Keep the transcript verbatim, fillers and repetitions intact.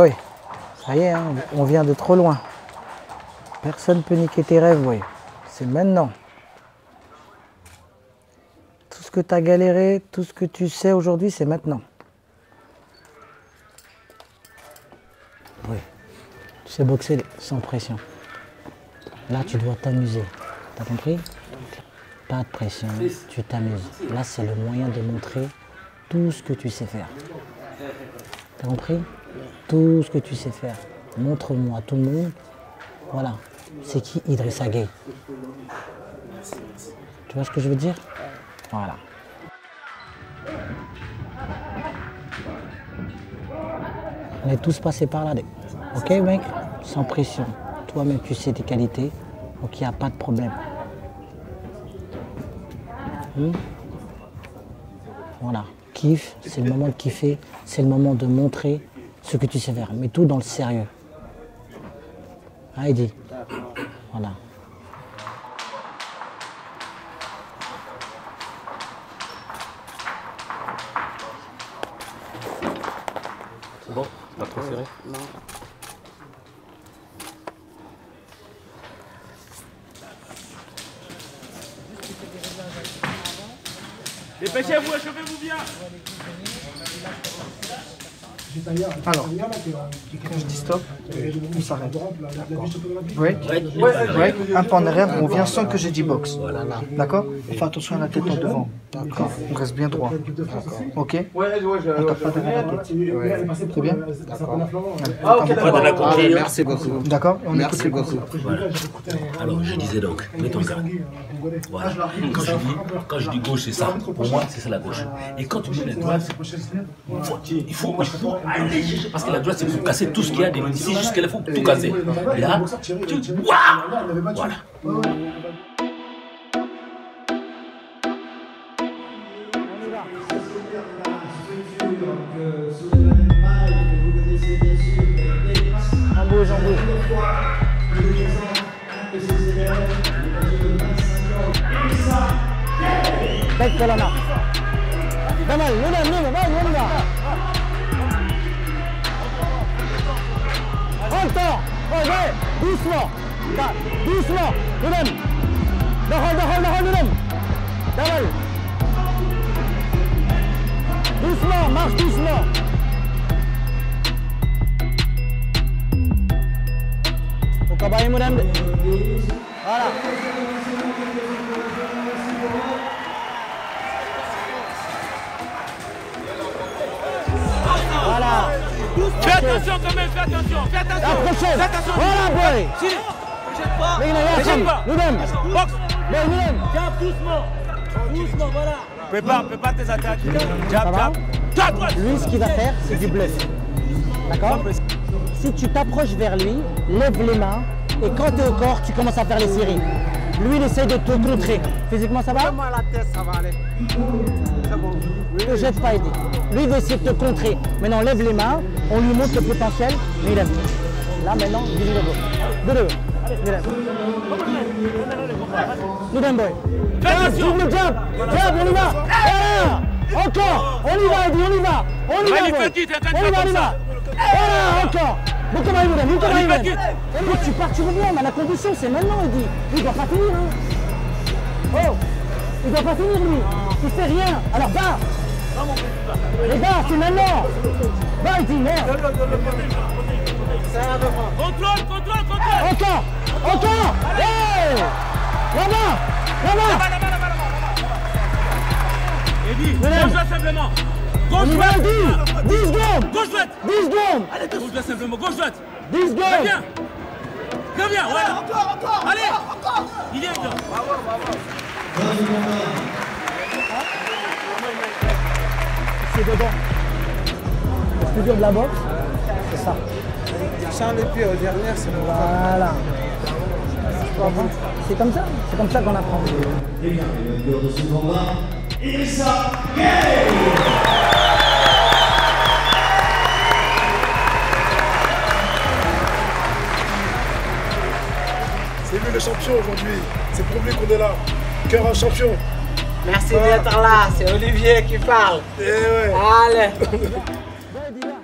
Oui, ça y est, hein, on vient de trop loin. Personne ne peut niquer tes rêves, oui. C'est maintenant. Tout ce que tu as galéré, tout ce que tu sais aujourd'hui, c'est maintenant. Oui, tu sais boxer sans pression. Là, tu dois t'amuser. T'as compris? Pas de pression, tu t'amuses. Là, c'est le moyen de montrer tout ce que tu sais faire. T'as compris? Tout ce que tu sais faire. Montre-moi à tout le monde. Voilà. C'est qui Idrissa Gueye? Tu vois ce que je veux dire? Voilà. On est tous passés par là. Ok, mec? Sans pression. Toi-même, tu sais tes qualités. Donc, il n'y a pas de problème. Hmm? Voilà. Kiff, c'est le moment de kiffer, c'est le moment de montrer ce que tu sais faire, mais tout dans le sérieux. Heidi. Voilà. C'est bon? Pas trop serré? Non. Dépêchez-vous, achevez-vous bien. Alors, quand je dis stop, on s'arrête. Break, break, un pas en arrière, on vient sans que je dis box. D'accord? On fait attention à la tête en devant. D'accord. On reste bien droit. Ok? On ne tape pas derrière la tête. Très bien? D'accord. Merci beaucoup. D'accord? Merci beaucoup. Alors, je disais donc, mets ton garde. Voilà. Quand je dis, quand je dis gauche, c'est ça. Pour moi, c'est ça la gauche. Et quand tu dis la droite, il faut alléger, parce que la droite, c'est pour casser tout ce qu'il y a des ici jusqu'à la faut tout casser. Et là, tu dis waouh. Voilà. On bouge, on bouge. Tête la main. Damal, Luna, Luna, va, Luna. Prends le temps. Allez, doucement. Doucement. Luna. Dehors, dehors, dehors, Luna. Damal. Doucement, marche doucement. Au cabaret, Luna. Voilà. Voilà. Fais attention quand même, fais attention, fais attention. Fais attention. Voilà, boy. Si. Jette pas. Nous-mêmes. Boxe. Nous-mêmes. Jab doucement. Doucement, voilà. Prépare, prépare tes attaques. Jab, jab. Jab, droite. Lui, ce qu'il va faire, c'est du bluff. D'accord? Si tu t'approches vers lui, lève les mains. Et quand tu es au corps, tu commences à faire les séries. Lui, il essaie de te contrer. Physiquement, ça va? Comment la tête, ça va aller. C'est bon. Ne jette pas, Eddy. Lui, il veut essayer de te contrer. Maintenant, lève les mains. On lui montre le potentiel. Mais il lève. Là, maintenant, il lève. De deux. Il lève. Nous donne, boy. Fais attention. Ouvre le jab. Jab, on y va. Encore. On y va, Eddy. On y va. On y va, boy. On y va, on y va. Voilà, encore. Bon, comment il vous donne? Comment il vous donne? Tu pars, tu reviens. Mais la condition, c'est maintenant, Eddy. Il ne doit pas finir, hein. Oh. Il ne doit pas finir, lui. Il fait rien. Alors, va. Les gars, c'est maintenant. Vas-y, merde. Contrôle, contrôle, contrôle. Encore, encore. Là-bas, là-bas. Là-bas, là-bas, là-bas. Eddy, gauche-droite simplement. Gauche-droite. dix secondes. Gauche-droite. dix secondes. Allez, gauche-droite simplement. Gauche-droite. dix secondes. Reviens. Reviens, voilà. Encore, encore. Allez. Encore. Il est dedans. Bravo, bravo. C'est dedans. Le plus dur de la boxe, c'est ça. Tu tiens les pieds aux dernières, c'est bon. Voilà. C'est comme ça, c'est comme ça qu'on apprend. Et bien, le bureau de ce combat, Idrissa Gueye. C'est lui le champion aujourd'hui. C'est pour lui qu'on est là. Cœur à champion. Merci d'être là, c'est Olivier qui parle. Eh ouais. Allez.